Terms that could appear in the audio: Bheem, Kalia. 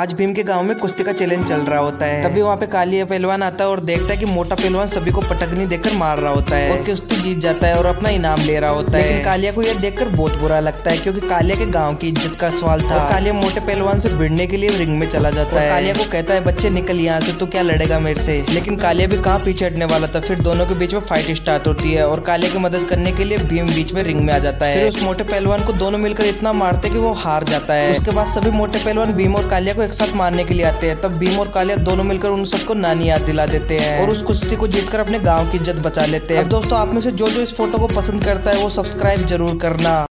आज भीम के गांव में कुश्ती का चैलेंज चल रहा होता है। तभी वहाँ पे कालिया पहलवान आता है और देखता है कि मोटा पहलवान सभी को पटकनी देकर मार रहा होता है और कुश्ती जीत जाता है और अपना इनाम ले रहा होता है। लेकिन कालिया को यह देखकर बहुत बुरा लगता है क्योंकि कालिया के गांव की इज्जत का सवाल था। कालिया मोटे पहलवान से भिड़ने के लिए रिंग में चला जाता है। कालिया को कहता है, बच्चे निकल यहाँ से, तू क्या लड़ेगा मेरे से। लेकिन कालिया भी कहाँ पीछे हटने वाला था। फिर दोनों के बीच में फाइट स्टार्ट होती है और कालिया की मदद करने के लिए भीम बीच में रिंग में आ जाता है। फिर उस मोटे पहलवान को दोनों मिलकर इतना मारते कि वो हार जाता है। उसके बाद सभी मोटे पहलवान भीम और कालिया को एक साथ मारने के लिए आते हैं। तब भीम और कालिया दोनों मिलकर उन सबको नानी याद दिला देते हैं और उस कुश्ती को जीतकर अपने गांव की इज्जत बचा लेते हैं। दोस्तों, आप में से जो इस फोटो को पसंद करता है वो सब्सक्राइब जरूर करना।